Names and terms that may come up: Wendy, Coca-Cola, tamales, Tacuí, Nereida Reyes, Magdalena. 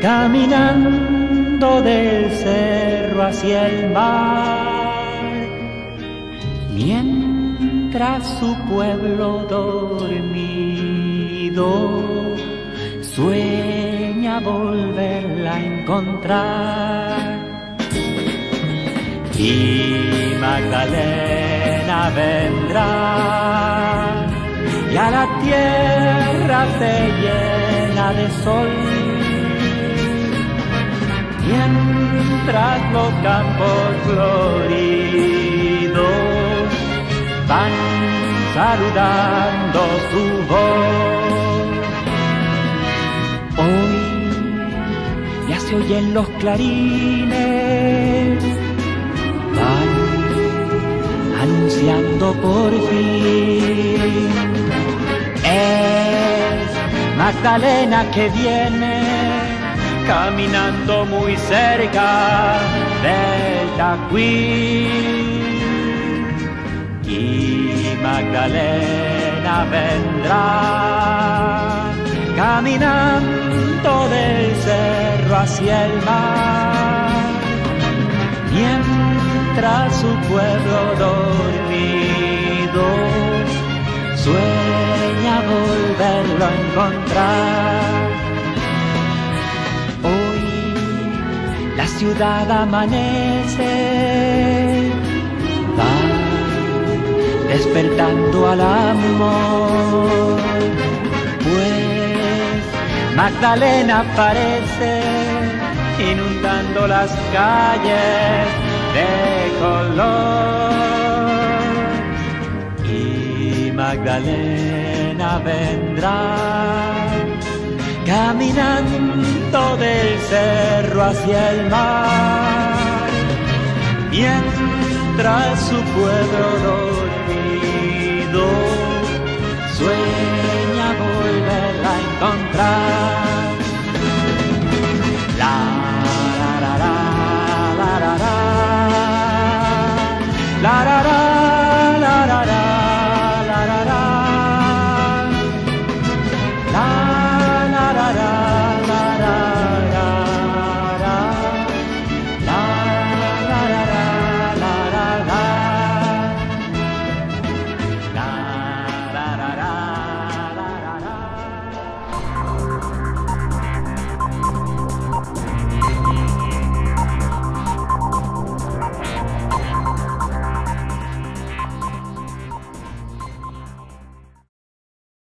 caminando del cerro hacia el mar, mientras su pueblo dormido sueña volverla a encontrar. Y Magdalena vendrá y a la tierra se llena de sol, mientras los campos floridos van saludando su voz. Hoy ya se oyen los clarines, van anunciando por fin, es Magdalena que viene, caminando muy cerca del Tacuí. Y Magdalena vendrá caminando del cerro hacia el mar, mientras su pueblo dormido sueña volverlo a encontrar. La ciudad amanece, va despertando al amor, pues Magdalena aparece inundando las calles de color. Y Magdalena vendrá caminando del cerro hacia el mar, mientras su pueblo dormido sueña volverla a encontrar.